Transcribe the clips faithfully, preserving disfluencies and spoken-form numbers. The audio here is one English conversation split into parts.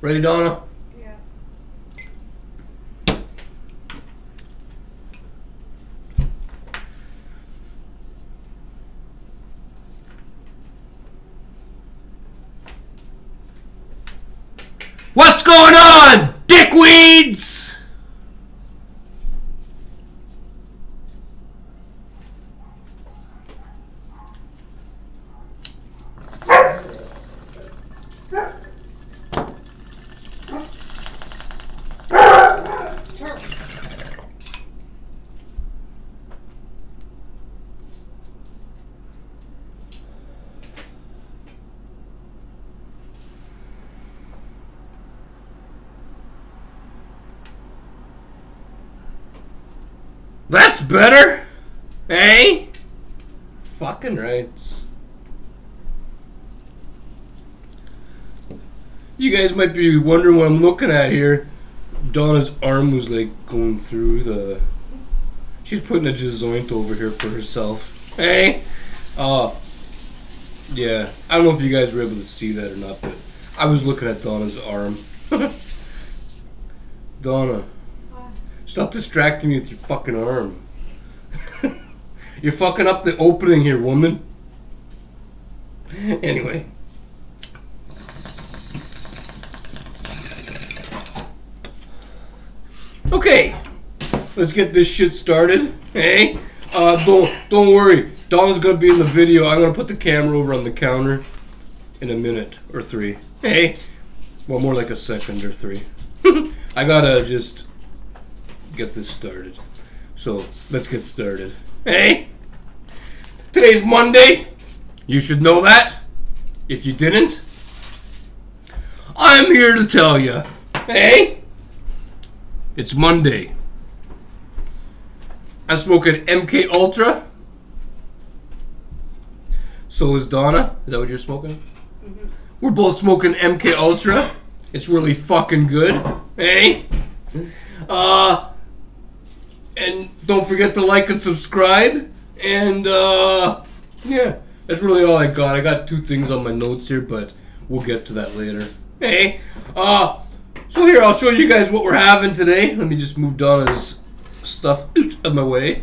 Ready, Donna? Yeah. What's going on, dickweeds? That's better, eh? Fucking rights. You guys might be wondering what I'm looking at here. Donna's arm was like going through the... She's putting a joint over here for herself, eh? Uh, yeah, I don't know if you guys were able to see that or not, but I was looking at Donna's arm. Donna. Stop distracting me with your fucking arm. You're fucking up the opening here, woman. Anyway. Okay. Let's get this shit started. Hey? Uh, don't, don't worry. Donna's gonna be in the video. I'm gonna put the camera over on the counter in a minute or three. Hey? Well, more like a second or three. I gotta just... get this started. So let's get started. Hey, today's Monday. You should know that. If you didn't, I'm here to tell you. Hey, it's Monday. I'm smoking M K Ultra. So is Donna. Is that what you're smoking? Mm-hmm. We're both smoking M K Ultra. It's really fucking good. Hey, uh. And don't forget to like and subscribe. And, uh, yeah, that's really all I got. I got two things on my notes here, but we'll get to that later. Hey, uh, so here, I'll show you guys what we're having today. Let me just move Donna's stuff out of my way.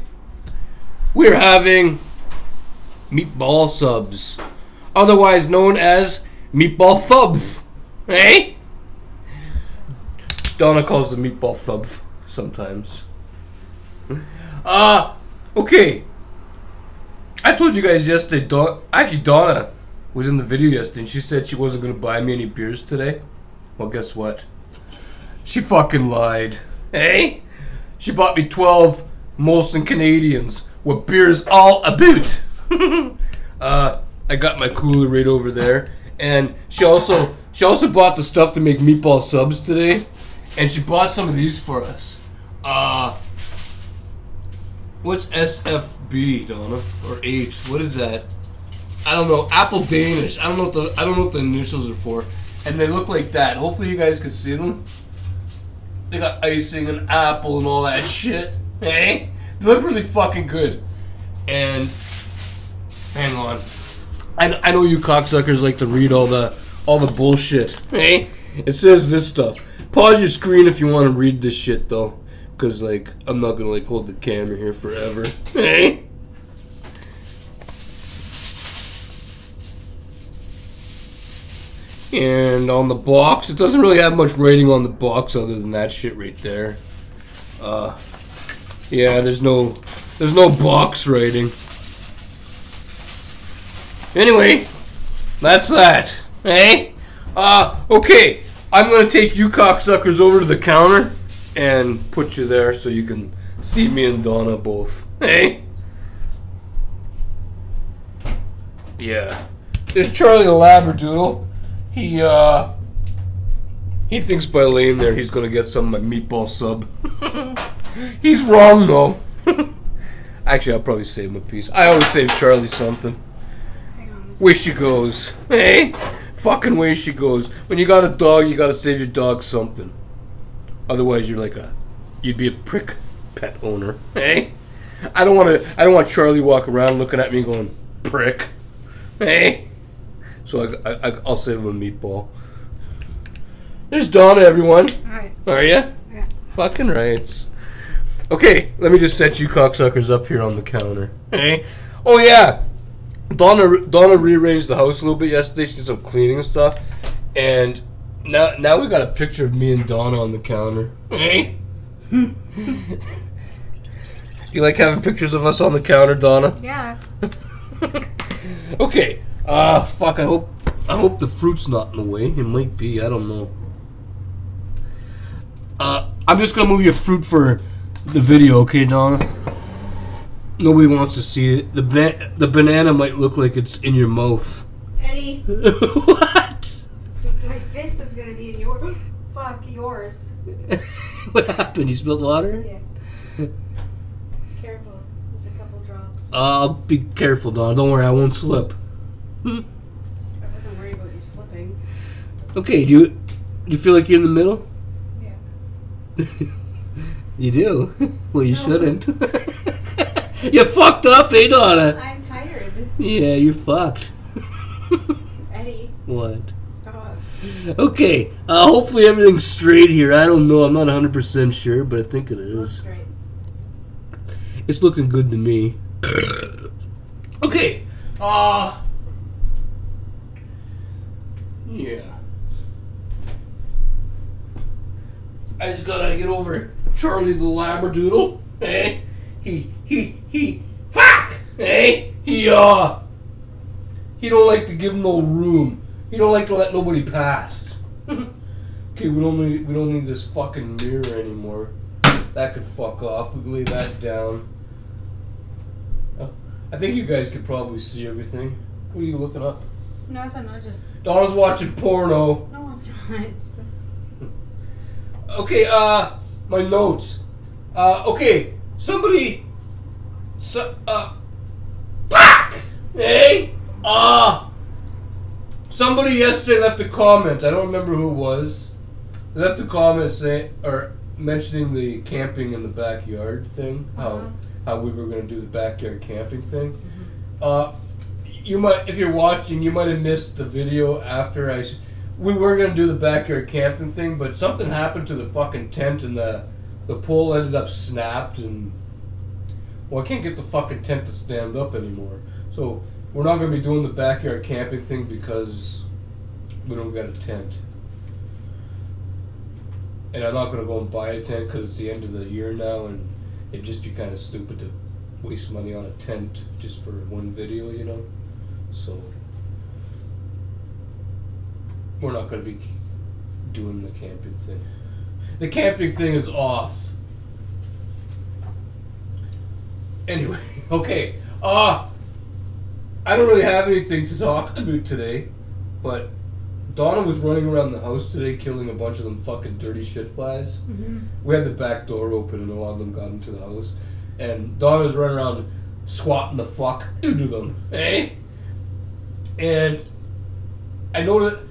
We're having meatball subs, otherwise known as meatball thubs. Hey? Donna calls them meatball thubs sometimes. Uh, okay. I told you guys yesterday, Don actually Donna was in the video yesterday and she said she wasn't going to buy me any beers today. Well, guess what? She fucking lied. Hey? She bought me twelve Molson Canadians with beers all about. uh, I got my cooler right over there. And she also, she also bought the stuff to make meatball subs today. And she bought some of these for us. Uh... What's S F B, Donna? Or eight? What is that? I don't know. Apple Danish. I don't know what the I don't know what the initials are for. And they look like that. Hopefully you guys can see them. They got icing and apple and all that shit. Hey, they look really fucking good. And hang on. I I know you cocksuckers like to read all the all the bullshit. Hey, it says this stuff. Pause your screen if you want to read this shit though. Cause like I'm not gonna like hold the camera here forever. Hey. And on the box, it doesn't really have much writing on the box other than that shit right there. Uh, yeah, there's no, there's no box writing. Anyway, that's that. Hey. Uh, okay. I'm gonna take you cocksuckers over to the counter. And put you there so you can see me and Donna both. Hey? Yeah. There's Charlie the Labradoodle. He, uh... He thinks by laying there he's gonna get some of my meatball sub. He's wrong, though. Actually, I'll probably save him a piece. I always save Charlie something. Way she goes. Hey? Fucking way she goes. When you got a dog, you gotta save your dog something. Otherwise, you're like a, you'd be a prick pet owner, hey? I don't want to, I don't want Charlie walk around looking at me going, prick, hey? So I, I, I'll save him a meatball. There's Donna, everyone. Hi. Are ya? Yeah. Fucking rights. Okay, let me just set you cocksuckers up here on the counter. Hey. Oh, yeah. Donna Donna rearranged the house a little bit yesterday. She did some cleaning and stuff. And now now we got a picture of me and Donna on the counter. Hey. You like having pictures of us on the counter, Donna? Yeah. Okay. Ah, uh, fuck. I hope I hope the fruit's not in the way. It might be. I don't know. Uh, I'm just gonna move your fruit for the video, okay, Donna? Nobody wants to see it. The ba the banana might look like it's in your mouth. Eddie. What? My fist is gonna be in your fuck yours. What happened? You spilled water? Yeah. Careful. There's a couple drops. I'll uh, be careful, Donna. Don't worry, I won't slip. Hmm. I wasn't worried about you slipping. Okay, do you do you feel like you're in the middle? Yeah. You do? Well, you no. shouldn't. You fucked up, eh, Donna? I'm tired. Yeah, you're fucked. Eddie. What? Stop. Okay, uh, hopefully everything's straight here. I don't know. I'm not one hundred percent sure, but I think it is. It looks straight. It's looking good to me. Okay. Uh, yeah. I just gotta get over Charlie the Labradoodle, eh? He, he, he, fuck! Hey, he, uh, he don't like to give no room. He don't like to let nobody pass. Okay, we don't need, we don't need this fucking mirror anymore. That could fuck off. We can lay that down. Oh, I think you guys could probably see everything. What are you looking up? Nothing, I just... Donna's watching porno. No, I'm not. Okay, uh, my notes. Uh, okay. Somebody, so, uh, fuck, hey, uh, somebody yesterday left a comment. I don't remember who it was. They left a comment saying, or mentioning the camping in the backyard thing, uh-huh. how, how we were going to do the backyard camping thing. Mm-hmm. Uh, you might, if you're watching, you might have missed the video after I, we were going to do the backyard camping thing, but something happened to the fucking tent and the, The pole ended up snapped, and well, I can't get the fucking tent to stand up anymore. So we're not gonna be doing the backyard camping thing because we don't got a tent, and I'm not gonna go and buy a tent because it's the end of the year now, and it'd just be kind of stupid to waste money on a tent just for one video, you know. So we're not gonna be doing the camping thing. The camping thing is off. Anyway, okay. Uh, I don't really have anything to talk about today, but Donna was running around the house today killing a bunch of them fucking dirty shit flies. Mm-hmm. We had the back door open and a lot of them got into the house. And Donna was running around swatting the fuck into them, eh? And I noticed...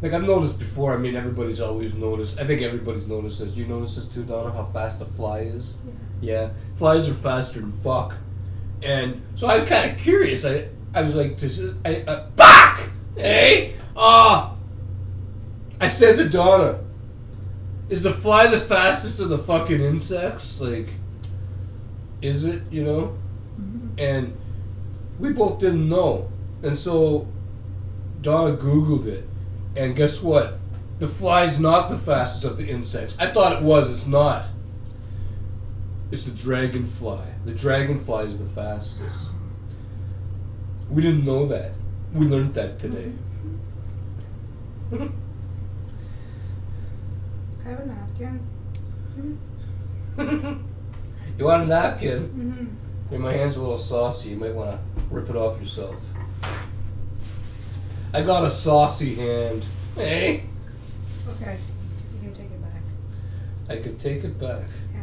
Like, I've noticed before, I mean, everybody's always noticed. I think everybody's noticed this. You notice this too, Donna, how fast a fly is? Yeah. Yeah. Flies are faster than fuck. And so I was kind of curious. I I was like, this is, I, uh, fuck! Hey? Uh, I said to Donna, is the fly the fastest of the fucking insects? Like, is it, you know? Mm-hmm. And we both didn't know. And so Donna Googled it. And guess what? The fly's not the fastest of the insects. I thought it was. It's not. It's the dragonfly. The dragonfly is the fastest. We didn't know that. We learned that today. Mm-hmm. I have a napkin. Mm-hmm. You want a napkin? Mm-hmm. Hey, my hand's a little saucy. You might want to rip it off yourself. I got a saucy hand. Hey? Okay. You can take it back. I could take it back. Yeah.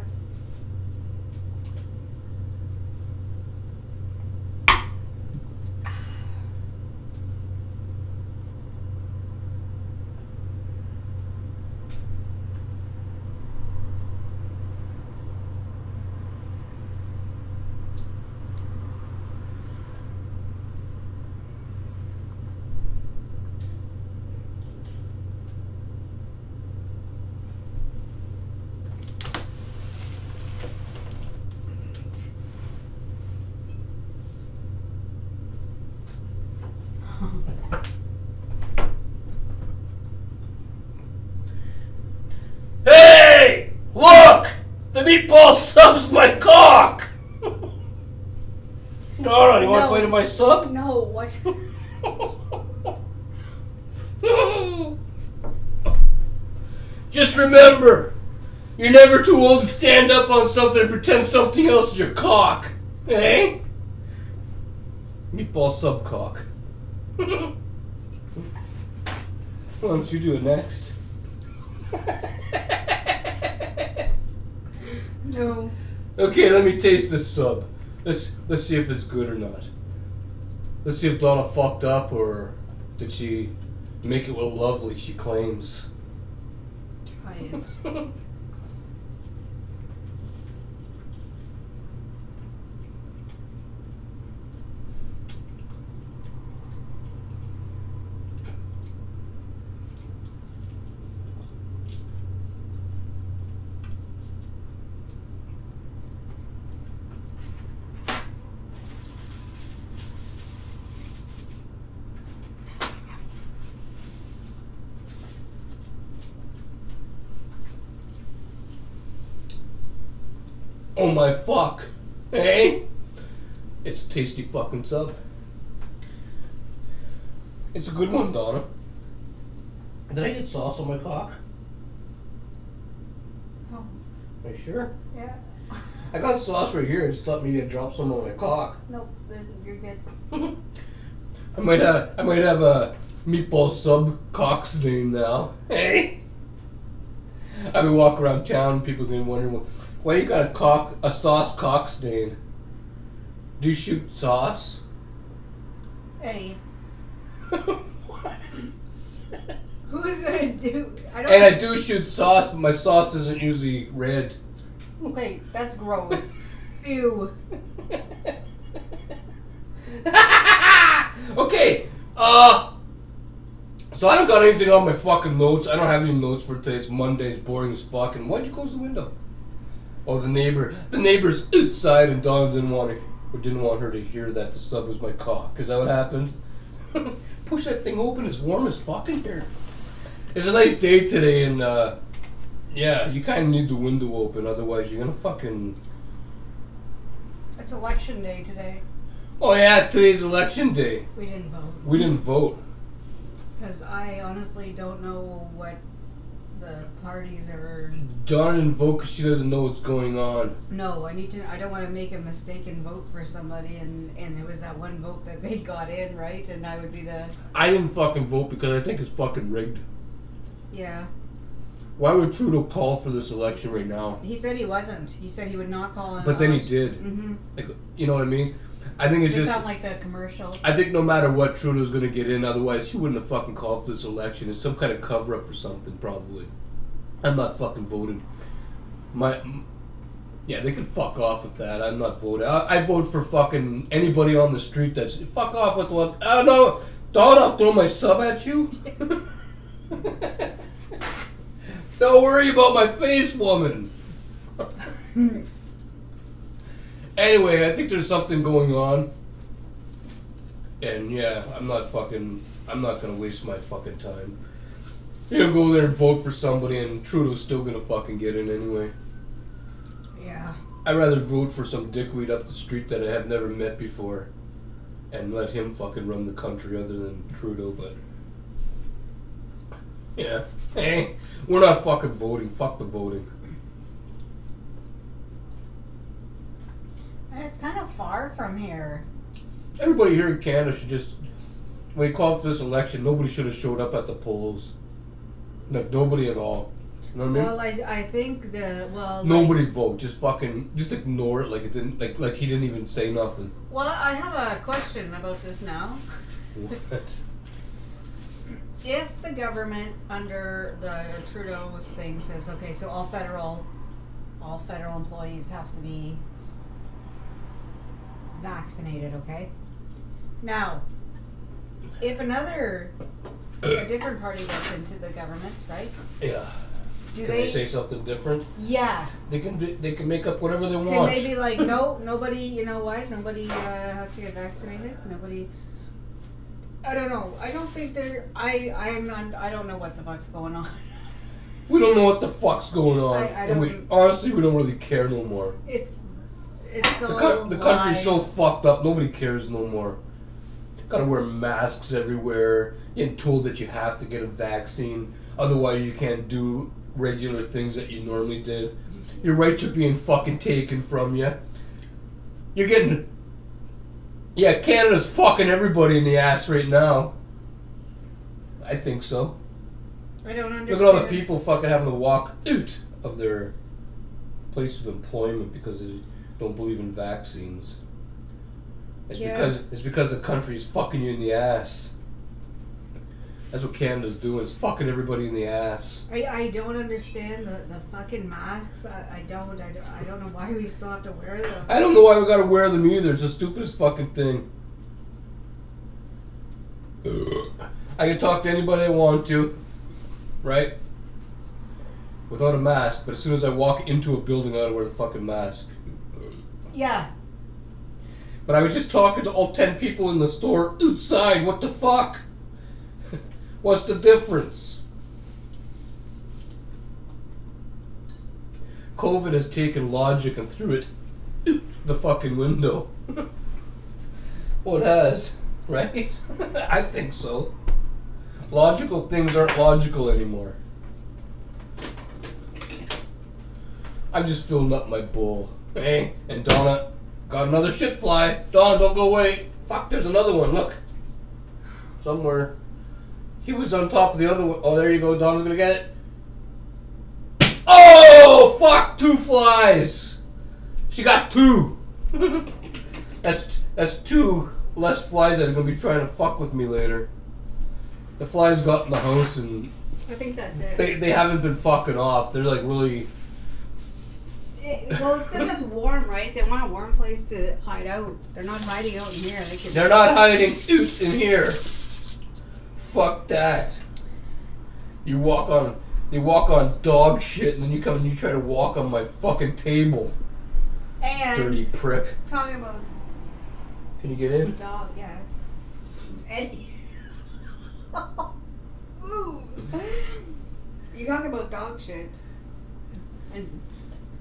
Hey! Look! The meatball sub's my cock! No, no, you no. want to play to my sub? No, what? Just remember, you're never too old to stand up on something and pretend something else is your cock. Eh? Meatball sub cock. Why don't you do it next? No. Okay, let me taste this sub. Let's let's see if it's good or not. Let's see if Donna fucked up or did she make it what lovely she claims. Try it. Oh my fuck, hey? It's a tasty fucking sub. It's a good one, Donna. Did I get sauce on my cock? No. Are you sure? Yeah. I got sauce right here. I just thought maybe I'd drop some on my cock. Nope, there's, you're good. I might have, I might have a meatball sub cock stain now, hey? I've been walking around town, people been wondering, well, why you got a cock, a sauce cock stain? Do you shoot sauce? Eddie. Who's gonna do? I don't. And I do shoot sauce, but my sauce isn't usually red. Wait, that's gross. Ew. Okay. Uh. So I don't got anything on my fucking notes. I don't have any notes for today's Monday's boring as fuck. And why'd you close the window? Oh, the neighbor, the neighbor's outside, and Donna didn't want to, or didn't want her to hear that the sub was my cock. Is that what happened? Push that thing open. It's warm as fuck in here. It's a nice day today, and uh, yeah, you kind of need the window open, otherwise you're gonna fucking. It's election day today. Oh yeah, today's election day. We didn't vote. We didn't vote. Because I honestly don't know what. The parties are. Donna didn't vote because she doesn't know what's going on. No, I need to. I don't want to make a mistake and vote for somebody, and and it was that one vote that they got in, right? And I would be the. I didn't fucking vote because I think it's fucking rigged. Yeah. Why would Trudeau call for this election right now? He said he wasn't. He said he would not call. But then he did. Mm-hmm. Like, you know what I mean? I think it's just. It sound like the commercial. I think no matter what, Trudeau's going to get in. Otherwise, he wouldn't have fucking called for this election. It's some kind of cover up for something, probably. I'm not fucking voting. My, yeah, they can fuck off with that. I'm not voting. I, I vote for fucking anybody on the street that's fuck off with one. Oh no, Don, I'll throw my sub at you. Don't worry about my face, woman. Anyway, I think there's something going on. And yeah, I'm not fucking, I'm not gonna waste my fucking time. He'll go there and vote for somebody and Trudeau's still gonna fucking get in anyway. Yeah. I'd rather vote for some dickweed up the street that I have never met before and let him fucking run the country other than Trudeau, but... Yeah. Hey, we're not fucking voting. Fuck the voting. It's kind of far from here. Everybody here in Canada should just... When you called for this election, nobody should have showed up at the polls. Like, nobody at all. You know what I mean? Well, I, I think the... well. Nobody like, vote. Just fucking... Just ignore it like it didn't... Like, like he didn't even say nothing. Well, I have a question about this now. What? If the government under the Trudeau's thing says, okay, so all federal... All federal employees have to be... vaccinated, okay? Now, if another, a different party gets into the government, right? Yeah. Do can they, they say something different? Yeah. They can they can make up whatever they want. Can they be like, no, nobody, you know what? Nobody uh, has to get vaccinated. Nobody. I don't know. I don't think they're. I I'm not. I don't know what the fuck's going on. We don't know what the fuck's going on, I, I and we honestly we don't really care no more. It's it's so the, co the country's so fucked up. Nobody cares no more. Gotta wear masks everywhere. Getting told that you have to get a vaccine, otherwise you can't do regular things that you normally did. Your rights are being fucking taken from you. You're getting. Yeah, Canada's fucking everybody in the ass right now. I think so. I don't understand. Look at all the people fucking having to walk out of their place of employment because they don't believe in vaccines. It's yeah. because it's because the country's fucking you in the ass. That's what Canada's doing. It's fucking everybody in the ass. I, I don't understand the, the fucking masks. I, I don't. I don't. I don't know why we still have to wear them. I don't know why we gotta wear them either. It's the stupidest fucking thing. I can talk to anybody I want to, right? Without a mask. But as soon as I walk into a building, I gotta wear the fucking mask. Yeah. But I was just talking to all ten people in the store outside. What the fuck? What's the difference? COVID has taken logic and threw it out the fucking window. Well, it has, right? I think so. Logical things aren't logical anymore. I'm just filling up my bowl. Hey, and Donna, got another shit fly. Donna, don't go away. Fuck, there's another one. Look. Somewhere. He was on top of the other one. Oh, there you go. Don's gonna get it. Oh, fuck! Two flies. She got two. that's that's two less flies that are gonna be trying to fuck with me later. The flies got in the house and I think that's it. They they haven't been fucking off. They're like really. It, well, it's because it's warm, right? They want a warm place to hide out. They're not hiding out in here. They can They're not hiding out in here. Fuck that. You walk on, you walk on dog shit, and then you come and you try to walk on my fucking table. And dirty prick. Talking about. Can you get in? Dog, yeah. Eddie. Ooh. You talk about dog shit. And.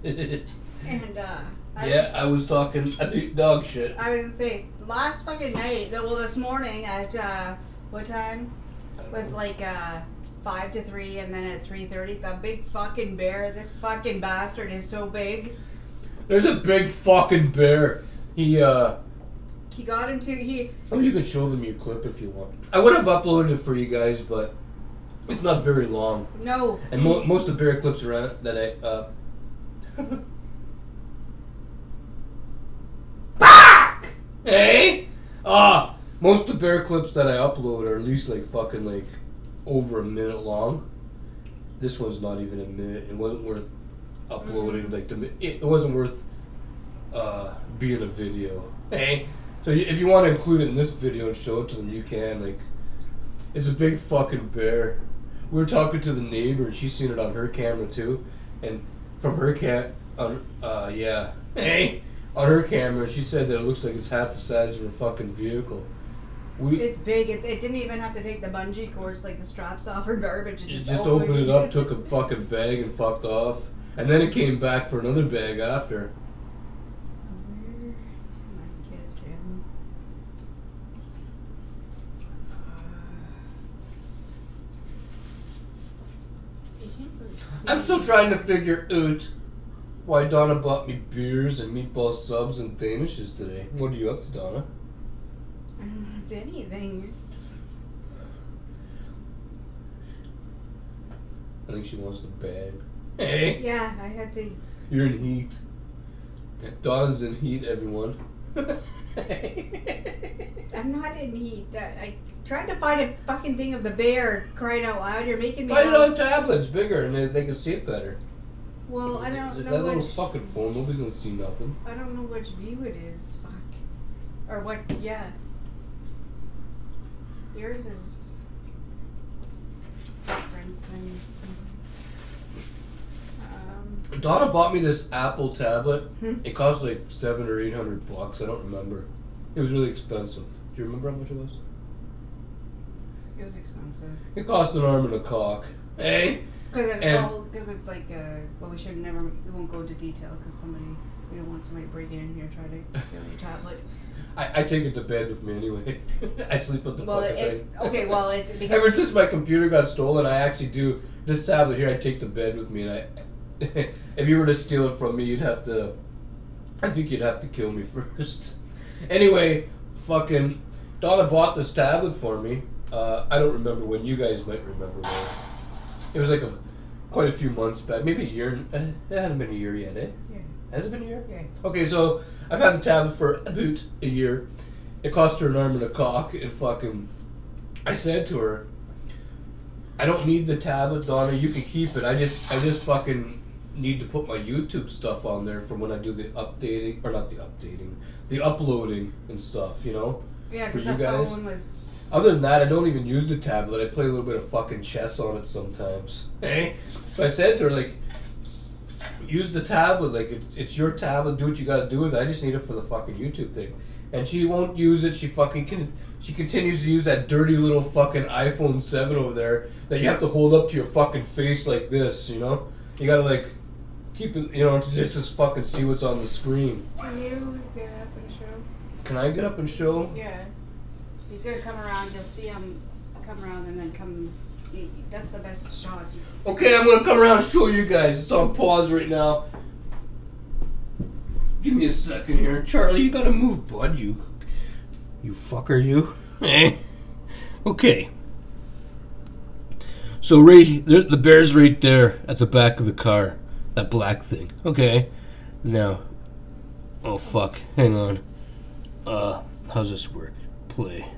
and uh. I yeah, was, I was talking about dog shit. I was gonna say last fucking night. Well, this morning at uh. What time? It was like uh, five to three, and then at three thirty, the big fucking bear, this fucking bastard is so big. There's a big fucking bear. He, uh... He got into... He... Oh, you can show them your clip if you want. I would have uploaded it for you guys, but it's not very long. No. And mo most of the bear clips around that I, uh... Fuck! Hey? Ah! Uh, Most of the bear clips that I upload are at least like fucking like over a minute long. This one's not even a minute. It wasn't worth uploading. Like the, it wasn't worth uh, being a video. Hey, so if you want to include it in this video and show it to them, you can. Like, it's a big fucking bear. We were talking to the neighbor, and she's seen it on her camera too, and from her cat, on uh, yeah, hey, on her camera, she said that it looks like it's half the size of her fucking vehicle. We, it's big. It, it didn't even have to take the bungee cords, like the straps off her garbage. It just, just opened it up, took a fucking bag and fucked off. And then it came back for another bag after. Where can I get it in? Uh, really I'm still trying to figure out why Donna bought me beers and meatball subs and Danishes today. What are you up to, Donna? I don't do anything. I think she wants the bag. Hey! Yeah, I had to. You're in heat. Donna's in heat, everyone. I'm not in heat. I, I tried to find a fucking thing of the bear crying out loud. You're making me. Find it on tablets, bigger, and they, they can see it better. Well, I don't that, know. That which, little fucking phone, nobody's gonna see nothing. I don't know which view it is. Fuck. Or what, yeah. Yours is different than. Um, Donna bought me this Apple tablet. Hmm? It cost like seven or eight hundred bucks. I don't remember. It was really expensive. Do you remember how much it was? It was expensive. It cost an arm and a cock. Eh? Because it, well, it's like, uh, well, we should never, we won't go into detail because somebody, we don't want somebody breaking in here trying to steal your tablet. I, I take it to bed with me anyway. I sleep with the well, fucking it, thing. Okay, well, it's because... Ever since my computer got stolen, I actually do, this tablet here, I take to bed with me, and I, if you were to steal it from me, you'd have to, I think you'd have to kill me first. Anyway, fucking, Donna bought this tablet for me. Uh, I don't remember when, you guys might remember when. It was like a, quite a few months back, maybe a year. Uh, it hasn't been a year yet, eh? Yeah. Has it been a year? Yeah. Okay, so I've had the tablet for about a year. It cost her an arm and a cock, and fucking, I said to her, I don't need the tablet, Donna, you can keep it. I just, I just fucking need to put my YouTube stuff on there for when I do the updating, or not the updating, the uploading and stuff, you know? Yeah, because that phone was... Other than that, I don't even use the tablet. I play a little bit of fucking chess on it sometimes. Eh? So I said to her, like, use the tablet. Like, it, it's your tablet. Do what you gotta do with it. I just need it for the fucking YouTube thing. And she won't use it. She fucking can. She continues to use that dirty little fucking iPhone seven over there that you have to hold up to your fucking face like this, you know? You gotta, like, keep it, you know, to just, just fucking see what's on the screen. Can you get up and show? Can I get up and show? Yeah. He's going to come around, you'll see him come around and then come, that's the best shot. Okay, I'm going to come around and show you guys. It's on pause right now. Give me a second here. Charlie, you got to move, bud, you, you fucker, you. Eh? Okay. So right, the bear's right there at the back of the car, that black thing. Okay, now, oh fuck, hang on. Uh, how's this work? Play.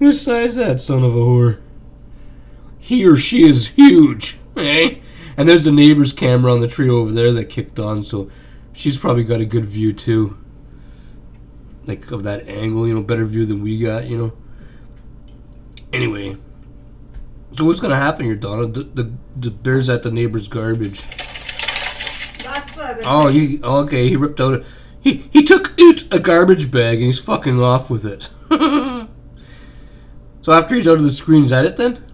Who size that son of a whore? He or she is huge, eh? And there's the neighbor's camera on the tree over there that kicked on, so she's probably got a good view too. Like of that angle, you know, better view than we got, you know. Anyway, so what's gonna happen here, Donna? The the, the bear's at the neighbor's garbage. That's uh, oh, he okay. He ripped out a. He, he took out a garbage bag and he's fucking off with it. So after he's out of the screen, is that it then?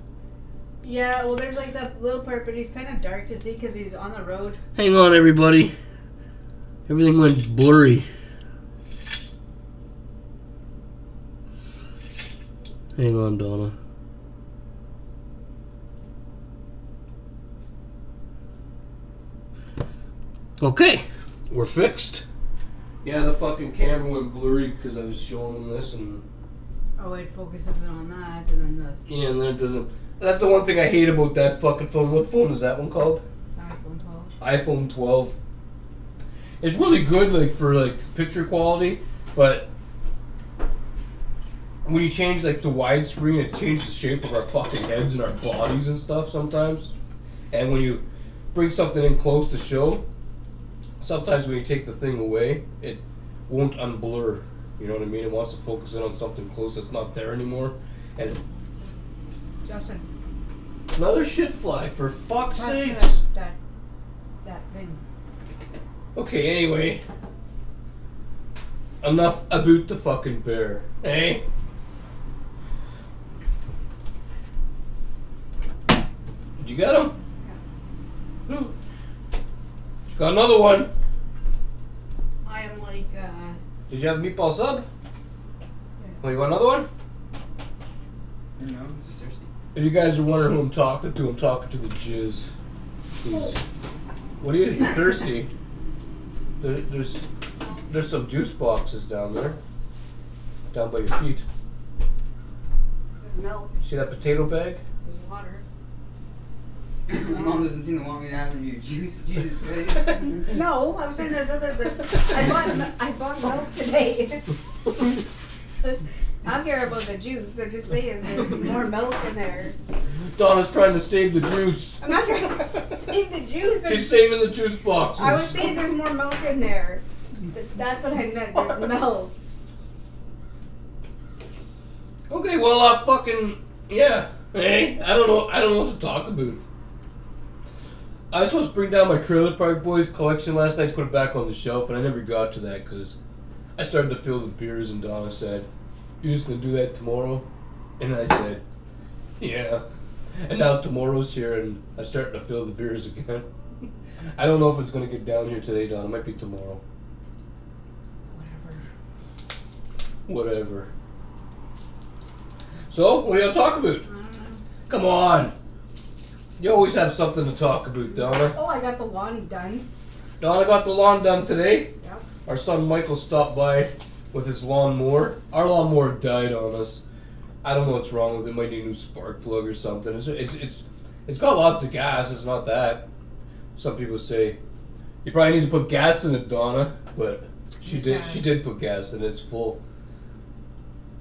Yeah, well there's like that little part, but he's kind of dark to see because he's on the road. Hang on everybody. Everything went blurry. Hang on, Donna. Okay, we're fixed. Yeah, the fucking camera went blurry because I was showing them this and... Oh, it focuses on that and then the... Yeah, and then it doesn't... That's the one thing I hate about that fucking phone. What phone is that one called? iPhone twelve. iPhone twelve. It's really good, like, for, like, picture quality, but... When you change, like, to widescreen, it changes the shape of our fucking heads and our bodies and stuff sometimes. And when you bring something in close to show... Sometimes when you take the thing away, it won't unblur. You know what I mean? It wants to focus in on something close that's not there anymore. And Justin, another shit fly for fuck's sake! That, that thing. Okay. Anyway, enough about the fucking bear, eh? Did you get him? Yeah. Hmm. Got another one. I am like, uh... Did you have meatball sub? Yeah. Oh, you want another one? No, I'm just thirsty. If you guys are wondering who I'm talking to, I'm talking to the jizz. Jeez. What are you, you're thirsty? There, there's, there's some juice boxes down there. Down by your feet. There's milk. See that potato bag? There's water. My mom doesn't seem to want me to have any juice. Jesus Christ. No, I'm saying there's other. There's, I bought I bought milk today. I don't care about the juice. I'm just saying there's more milk in there. Donna's trying to save the juice. I'm not trying to save the juice. She's saving the juice boxes. I was saying there's more milk in there. That's what I meant. There's milk. Okay. Well, I uh, fucking yeah. Hey, I don't know. I don't know what to talk about. I was supposed to bring down my Trailer Park Boys collection last night, put it back on the shelf, and I never got to that because I started to fill the beers, and Donna said, you're just going to do that tomorrow? And I said, yeah. And now tomorrow's here and I'm starting to feel the beers again. I don't know if it's going to get down here today, Don. It might be tomorrow. Whatever. Whatever. So, what are y'all talking about? I don't know. Come on. You always have something to talk about, Donna. Oh, I got the lawn done. Donna got the lawn done today. Yep. Our son Michael stopped by with his lawnmower. Our lawnmower died on us. I don't know what's wrong with it. Might need a new spark plug or something. It's it's it's, it's got lots of gas. It's not that. Some people say you probably need to put gas in it, Donna. But she it's did. Gas. She did put gas in it. It's full.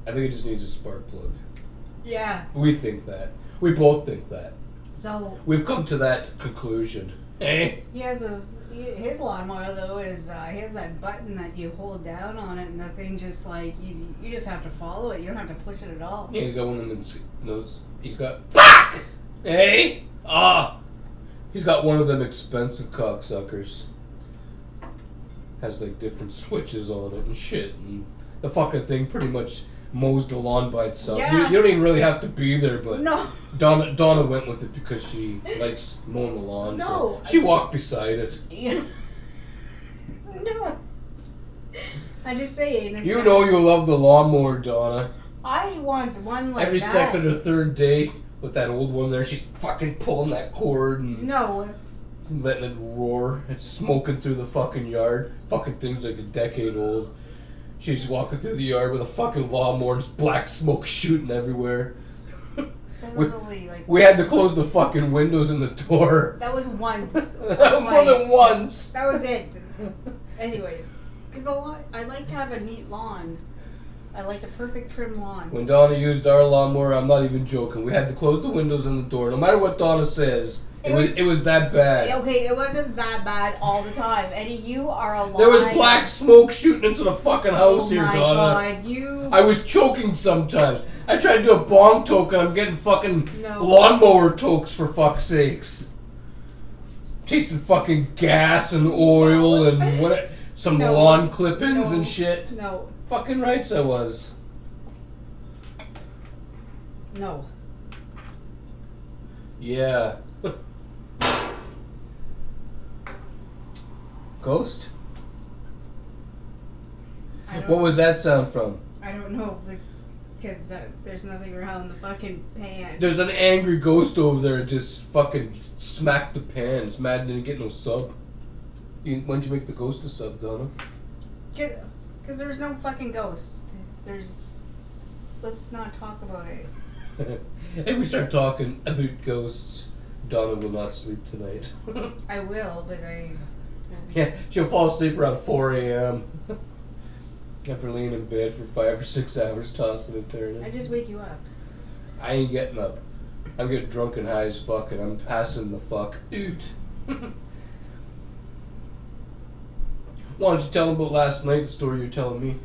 I think it just needs a spark plug. Yeah. We think that. We both think that. So we've come to that conclusion. Eh? He has his, his lawnmower though is uh, he has that button that you hold down on it and the thing just like you you just have to follow it. You don't have to push it at all. Yeah, he's got one of those. He's got. Fuck! Hey! Ah! He's got one of them expensive cocksuckers. Has like different switches on it and shit, and the fucking thing pretty much mows the lawn by itself. Yeah. You, you don't even really have to be there, but no. Donna Donna went with it because she likes mowing the lawn. No, so she walked beside it. Yeah. No, I just say it. You not... know you love the lawnmower, Donna. I want one like every that. Every second or third day with that old one there, she's fucking pulling that cord and no, letting it roar. It's smoking through the fucking yard. Fucking thing's like a decade old. She's walking through the yard with a fucking lawnmower and black smoke shooting everywhere. That was we, only, like, we had to close the fucking windows and the door. That was once. More than once. That was it. Anyway, because the lawn, I like to have a neat lawn. I like a perfect trim lawn. When Donna used our lawnmower, I'm not even joking. We had to close the windows and the door. No matter what Donna says, It, it was it was that bad. Okay, it wasn't that bad all the time. Eddie, you are a liar. There was black smoke shooting into the fucking house oh here, my Donna. God, you... I was choking sometimes. I tried to do a bong toke and I'm getting fucking no. lawnmower tokes for fuck's sakes. Tasting fucking gas and oil and what some no. lawn clippings no. and shit. No. Fucking rights I was. No. Yeah. Ghost? What was that sound from? I don't know, because uh, there's nothing around the fucking pan. There's an angry ghost over there just fucking smacked the pan. It's mad didn't get no sub. You, why didn't you make the ghost a sub, Donna? Because there's no fucking ghost. There's... Let's not talk about it. If we start talking about ghosts, Donna will not sleep tonight. I will, but I... Yeah, she'll fall asleep around four A M after laying in bed for five or six hours tossing and turning. I just wake you up. I ain't getting up. I'm getting drunk and high as fuck and I'm passing the fuck out. Why don't you tell them about last night, the story you're telling me?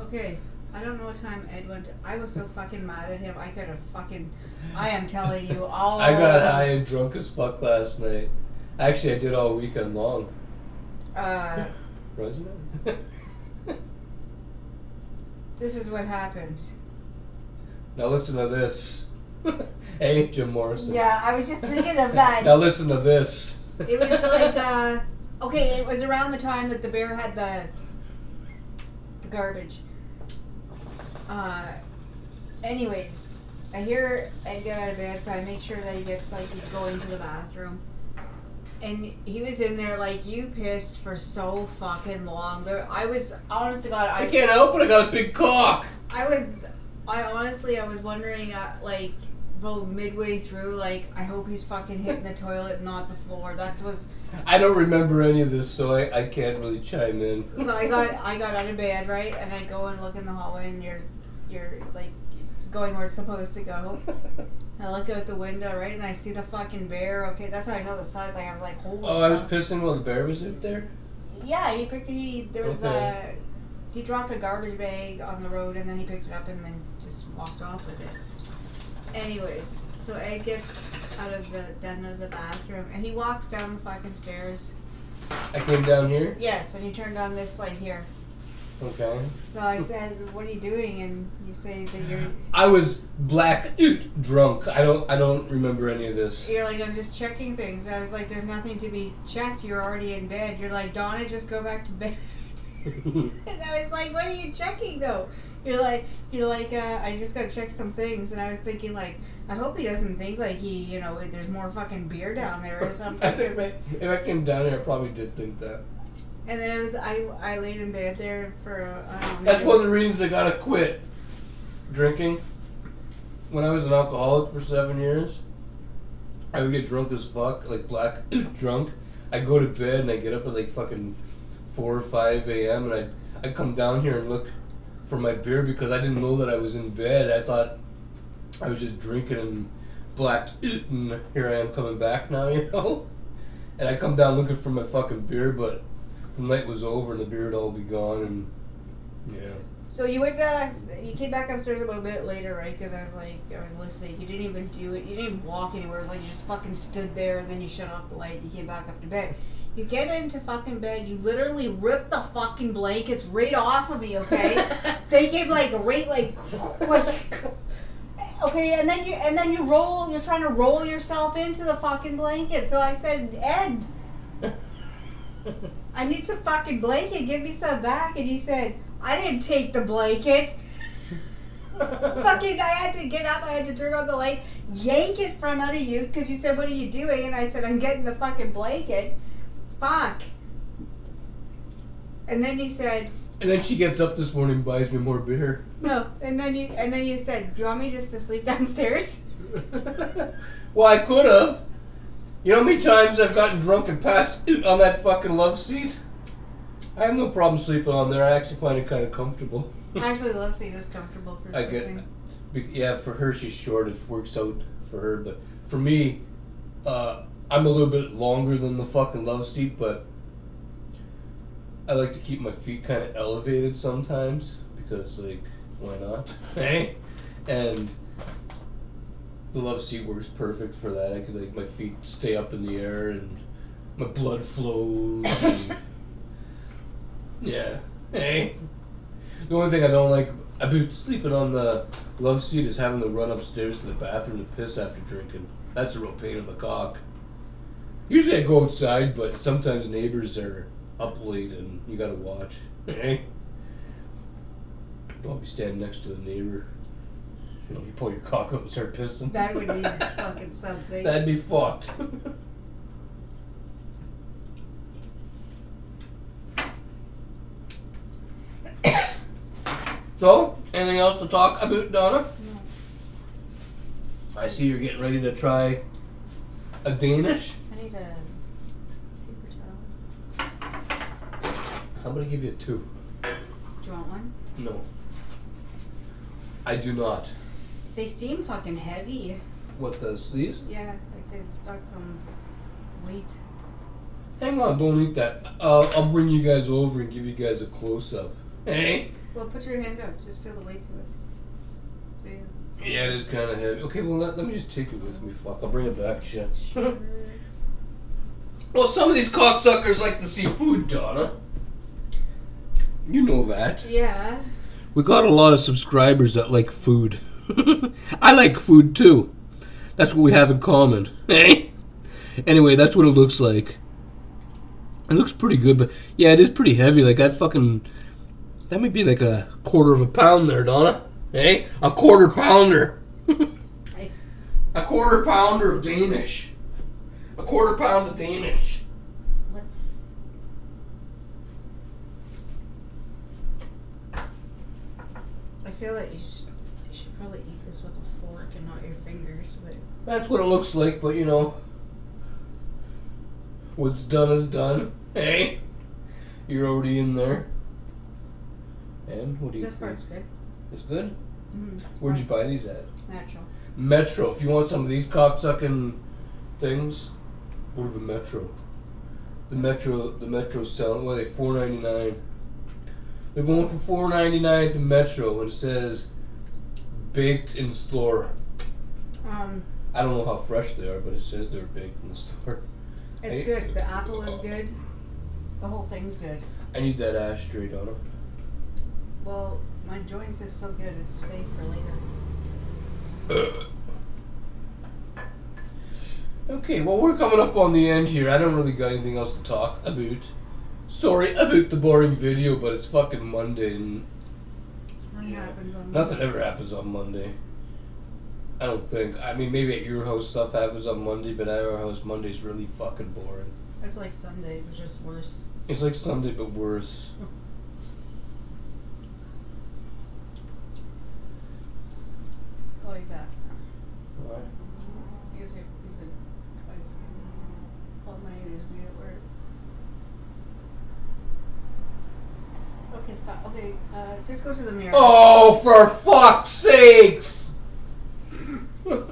Okay, I don't know what time Ed went to. I was so fucking mad at him. I could have fucking... I am telling you all... I got high and drunk as fuck last night. Actually, I did all weekend long. Uh, Roseanne? This is what happened. Now listen to this. Hey, Jim Morrison. Yeah, I was just thinking of that. Now listen to this. It was like, uh, okay, it was around the time that the bear had the, the garbage. Uh, anyways, I hear Ed get out of bed, so I make sure that he gets, like, he's going to the bathroom. And he was in there like, you pissed for so fucking long. There, I was, honest to God. I, I can't help it, I got a big cock. I was, I honestly, I was wondering, uh, like, about midway through, like, I hope he's fucking hitting the toilet, not the floor. That's what's... I don't remember any of this, so I, I can't really chime in. So I got, I got out of bed, right? And I go and look in the hallway and you're, you're like, it's going where it's supposed to go. I look out the window, right, and I see the fucking bear. Okay, that's how I know the size. Like I was like, holy. Oh, God. I was pissing while the bear was out there. Yeah, he picked. He there was okay. a. He dropped a garbage bag on the road, and then he picked it up, and then just walked off with it. Anyways, so Ed gets out of the down out of the bathroom, and he walks down the fucking stairs. I came down here. Yes, and he turned on this light here. Okay. So I said, "What are you doing?" And you say that you're. I was black drunk. I don't. I don't remember any of this. You're like, I'm just checking things. I was like, there's nothing to be checked. You're already in bed. You're like, Donna, just go back to bed. And I was like, what are you checking though? You're like, you're like, uh, I just gotta check some things. And I was thinking like, I hope he doesn't think like he, you know, there's more fucking beer down there or something. I think if I came down here, I probably did think that. And then it was, I, I laid in bed there for. Um, That's one of the reasons I gotta quit drinking. When I was an alcoholic for seven years, I would get drunk as fuck, like black drunk. I go to bed and I get up at like fucking four or five a m and I I come down here and look for my beer because I didn't know that I was in bed. I thought I was just drinking and blacked and here I am coming back now, you know? And I come down looking for my fucking beer, but the night was over and the beer would all be gone and yeah. So you went back, you came back upstairs a little bit later, right? Because I was like, I was listening. You didn't even do it. You didn't even walk anywhere. It was like you just fucking stood there and then you shut off the light and you came back up to bed. You get into fucking bed, you literally rip the fucking blankets right off of me, okay? They gave like right like like okay, and then you and then you roll you're trying to roll yourself into the fucking blanket. So I said, Ed, I need some fucking blanket, give me some back. And he said, I didn't take the blanket. Fucking, I had to get up, I had to turn on the light, yank it from under you, because you said, what are you doing? And I said, I'm getting the fucking blanket. Fuck. And then he said. And then she gets up this morning and buys me more beer. No, and then you and then you said, do you want me just to sleep downstairs? Well, I could have. You know how many times I've gotten drunk and passed on that fucking love seat? I have no problem sleeping on there. I actually find it kind of comfortable. Actually, the love seat is comfortable for sleeping. I get, yeah, for her, she's short. It works out for her. But for me, uh... I'm a little bit longer than the fucking love seat, but I like to keep my feet kind of elevated sometimes because, like, why not? Hey, and the love seat works perfect for that. I could, like, my feet stay up in the air and my blood flows. And yeah, hey. The only thing I don't like about sleeping on the love seat is having to run upstairs to the bathroom to piss after drinking. That's a real pain in the cock. Usually I go outside, but sometimes neighbors are up late and you gotta watch. Eh? Probably stand next to the neighbor. You know, you pull your cock up and start pissing. That would be fucking something. That'd be fucked. So, anything else to talk about, Donna? No. I see you're getting ready to try a Danish. A paper towel. I'm gonna give you two. Do you want one? No. I do not. They seem fucking heavy. What, those, these? Yeah, like they've got some weight. Hang on, don't eat that. Uh, I'll bring you guys over and give you guys a close-up. Hey? Well, put your hand up. Just feel the weight to it. Okay. Yeah, it is kind of heavy. Okay, well, let, let me just take it with me. Fuck, I'll bring it back to you. Sure. Well, some of these cocksuckers like to see food, Donna. You know that. Yeah. We got a lot of subscribers that like food. I like food, too. That's what we have in common. Eh? Anyway, that's what it looks like. It looks pretty good, but yeah, it is pretty heavy. Like, that fucking... That might be like a quarter of a pound there, Donna. Eh? A quarter pounder. Nice. A quarter pounder of Danish. A quarter pound of Danish. What's... I feel like you should, you should probably eat this with a fork and not your fingers. But... That's what it looks like, but you know, what's done is done. Hey, you're already in there. And what do you think? This part's good. It's good? Mm-hmm. Where'd you buy these at? Metro. Metro. If you want some of these cocksucking things... Or the Metro, the Metro, the Metro selling. What are they? Four ninety nine. They're going for four ninety nine at the Metro, and it says baked in store. Um, I don't know how fresh they are, but it says they're baked in the store. It's I, good. The apple is good. The whole thing's good. I need that ashtray, Donna. Well, my joints are so good, it's safe for later. Okay, well, we're coming up on the end here. I don't really got anything else to talk about. Sorry about the boring video, but it's fucking Monday. And, nothing yeah, happens on Monday. Nothing ever happens on Monday. I don't think. I mean, maybe at your house stuff happens on Monday, but at our house, Monday's really fucking boring. It's like Sunday, but just worse. It's like Sunday, but worse. Call you back. Why? Because you're using ice cream. All my ears made it worse. Okay, stop. Okay, uh, just go to the mirror. Oh, for fuck's sakes! Huh?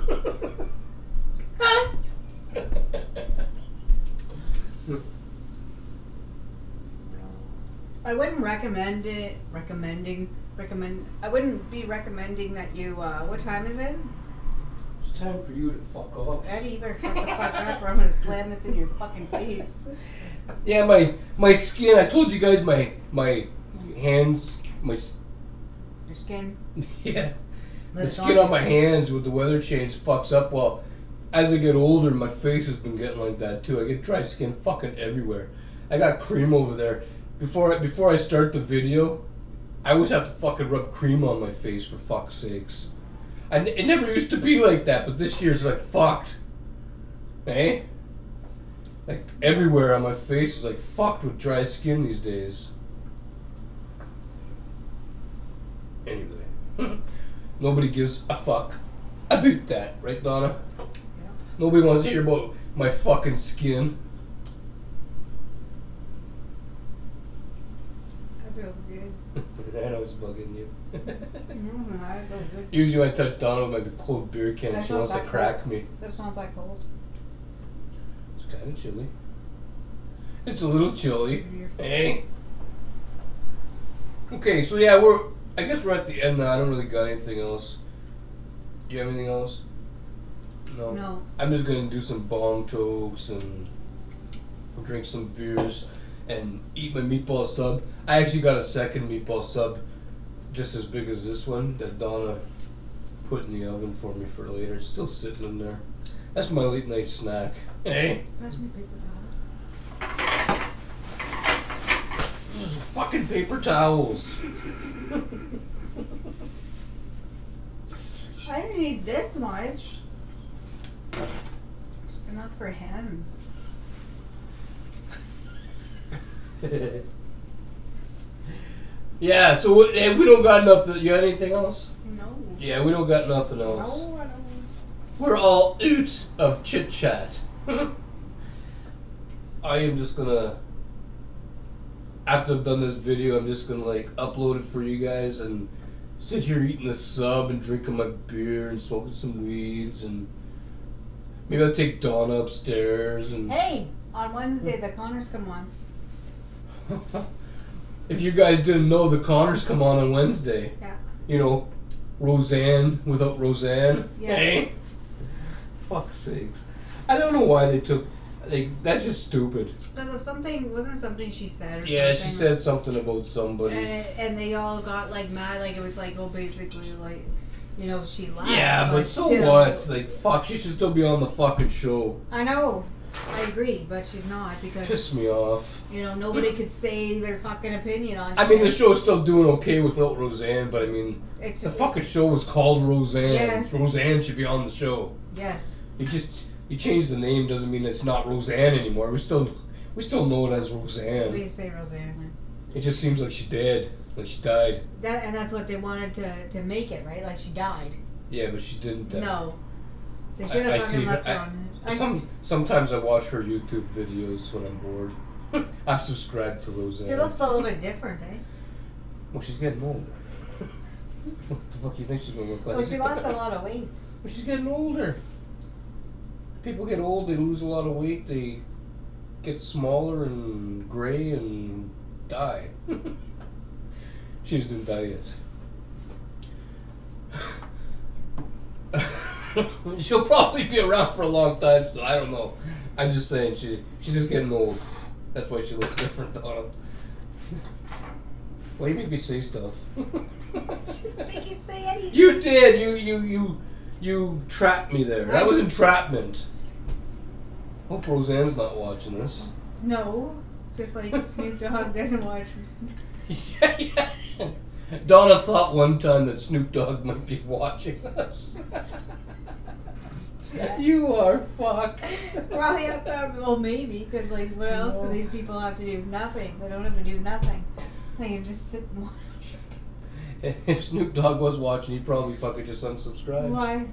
I wouldn't recommend it. Recommending, recommend. I wouldn't be recommending that you. Uh, what time is it? It's time for you to fuck off. Eddie, you better shut the fuck up, or I'm gonna slam this in your fucking face. Yeah, my my skin. I told you guys my my hands, my. Your skin. Yeah, Let the skin on, on my hands with the weather change fucks up. Well, as I get older, my face has been getting like that too. I get dry skin fucking everywhere. I got cream over there. Before I, before I start the video, I always have to fucking rub cream on my face, for fuck's sakes. I n it never used to be like that, but this year's like fucked. Eh? Like everywhere on my face is like fucked with dry skin these days. Anyway. Nobody gives a fuck about that, right, Donna? Yeah. Nobody wants to hear about my fucking skin. Feels good. I know it's bugging you. Mm-hmm, I feel good. Usually when I touch Donna with my cold beer can, that's she wants to crack cold. me. That's not that cold. It's kind of chilly. It's a little chilly. Hey. Okay, so yeah, we're. I guess we're at the end now. I don't really got anything else. You have anything else? No. No. I'm just gonna do some bong tokes and drink some beers and eat my meatball sub. I actually got a second meatball sub just as big as this one that Donna put in the oven for me for later. It's still sitting in there. That's my late night snack. Hey? That's my paper towel. These fucking paper towels. I didn't need this much. Just enough for hands. Yeah, so we, hey, we don't got nothing. You got anything else? No. Yeah, we don't got nothing else. No, I don't. We're all out of chit chat. I am just gonna, after I've done this video, I'm just gonna like upload it for you guys and sit here eating a sub and drinking my beer and smoking some weeds, and maybe I'll take Donna upstairs and. Hey, on Wednesday the Connors come on. If you guys didn't know, the Connors come on on Wednesday. Yeah. You know, Roseanne without Roseanne. Yeah. Hey? Fuck's sakes. I don't know why they took. Like, that's just stupid. Because of something, wasn't something she said or yeah, something? Yeah, she said something about somebody. And, it, and they all got, like, mad. Like, it was like, oh, basically, like, you know, she lied. Yeah, but so still, what? Like, fuck, she should still be on the fucking show. I know. I agree, but she's not because... Piss me off. You know, nobody could say their fucking opinion on it. I mean, the show's still doing okay without Roseanne, but I mean... It's the fucking show was called Roseanne. Yeah. Roseanne should be on the show. Yes. You just... You change the name doesn't mean it's not Roseanne anymore. We still... We still know it as Roseanne. We say Roseanne. It just seems like she's dead. Like she died. That, and that's what they wanted to, to make it, right? Like she died. Yeah, but she didn't die. No. They should have fucking left her on... Some, sometimes I watch her YouTube videos when I'm bored. I'm subscribed to Roseanne. She looks a little bit different, eh? Well, she's getting older. What the fuck do you think she's going to look like? Well, she lost a lot of weight. Well, she's getting older. People get old, they lose a lot of weight, they get smaller and gray and die. She just didn't die yet. She'll probably be around for a long time, so I don't know. I'm just saying, she she's just getting old. That's why she looks different, Donna. Well, you make me say stuff. Make you say anything. You did. You you you you trapped me there. That was entrapment. Hope Roseanne's not watching this. No, just like Snoop Dogg doesn't watch. Yeah, yeah. Donna thought one time that Snoop Dogg might be watching us. Yeah. You are fucked. Probably I thought, well, maybe, because like, what else no. do these people have to do? Nothing. They don't have to do nothing. They can just sit and watch it. If Snoop Dogg was watching, he'd probably fucking just unsubscribe. Why?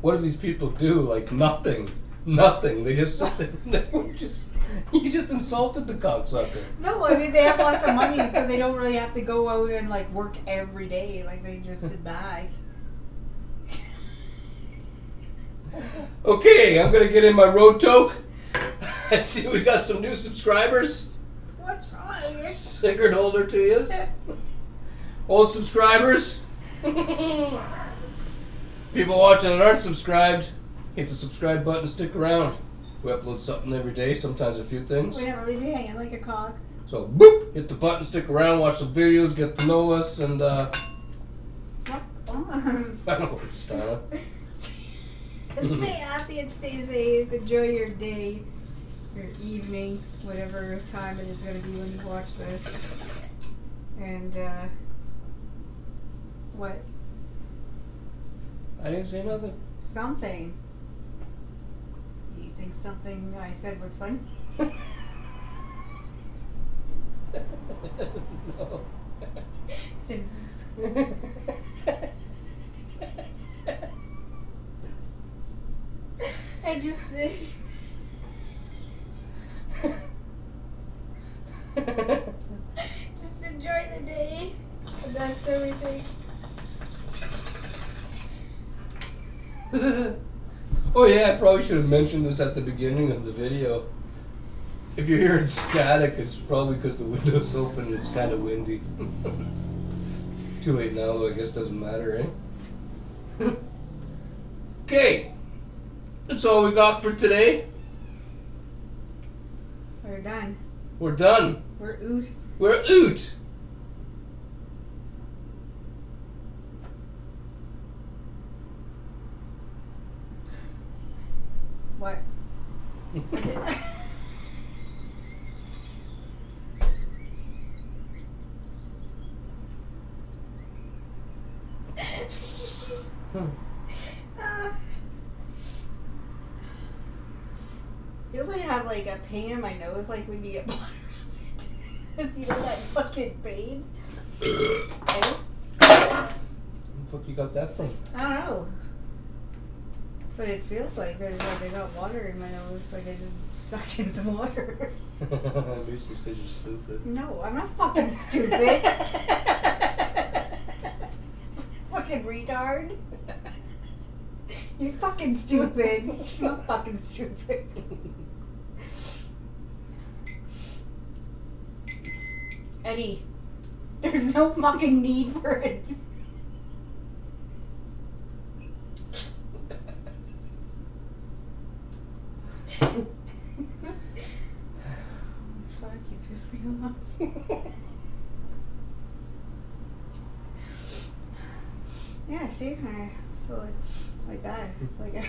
What do these people do? Like nothing. Nothing. They just sit there. just you just insulted the cocksucker. No, I mean they have lots of money, so they don't really have to go out and like work every day. Like they just sit back. Okay, I'm gonna get in my road toke. I see we got some new subscribers. What's wrong? Sigurd older to you. Old subscribers. People watching that aren't subscribed, hit the subscribe button, stick around. We upload something every day, sometimes a few things. We never leave you hanging like a cock. So, boop, hit the button, stick around, watch some videos, get to know us, and uh... Fuck on. I don't know where to start. Stay happy and stay safe. Enjoy your day, your evening, whatever time it is going to be when you watch this. And, uh... what? I didn't say nothing. Something. You think something I said was funny? No. I just... just enjoy the day. And that's everything. Oh yeah, I probably should have mentioned this at the beginning of the video. If you're hearing static, it's probably because the window's open and it's kind of windy. Too late now, though, I guess doesn't matter, eh? Okay, that's all we got for today. We're done. We're done. We're oot. We're oot. What? uh, feels like I have like a pain in my nose, like when you get water on it. You know that fucking pain? Right? Where the fuck you got that from? I don't know. But it feels like there's like I got water in my nose, like I just sucked in some water. Maybe it's because you're stupid. No, I'm not fucking stupid. Fucking retard. You're fucking stupid. You're not fucking stupid. Eddie, there's no fucking need for it. Yeah, see, I feel like, like that. It's like a...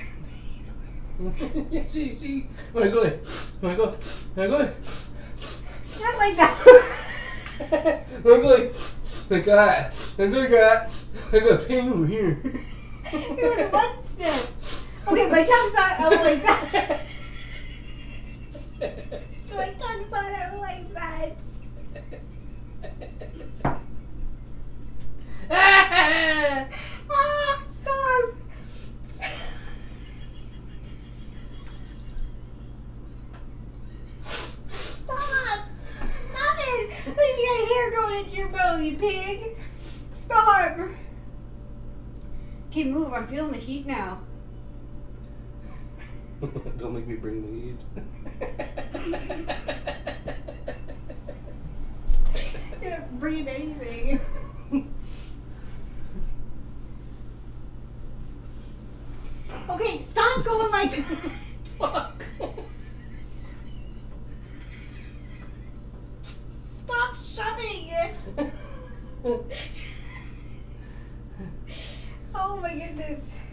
yeah, see, see. When I go there, when I go there, when I go there. Not like that. When I go there, like that. When I go like that, I got a pain over here. It was one step. Okay, my tongue's not out like that. My tongue's not out like that. Ah, stop. Stop. Stop it. Leave your hair going into your mouth, you pig. Stop. Okay, move. I'm feeling the heat now. Don't make me bring the heat. You're not bringing anything. Okay, stop going like that. Fuck. Stop shoving. Oh my goodness.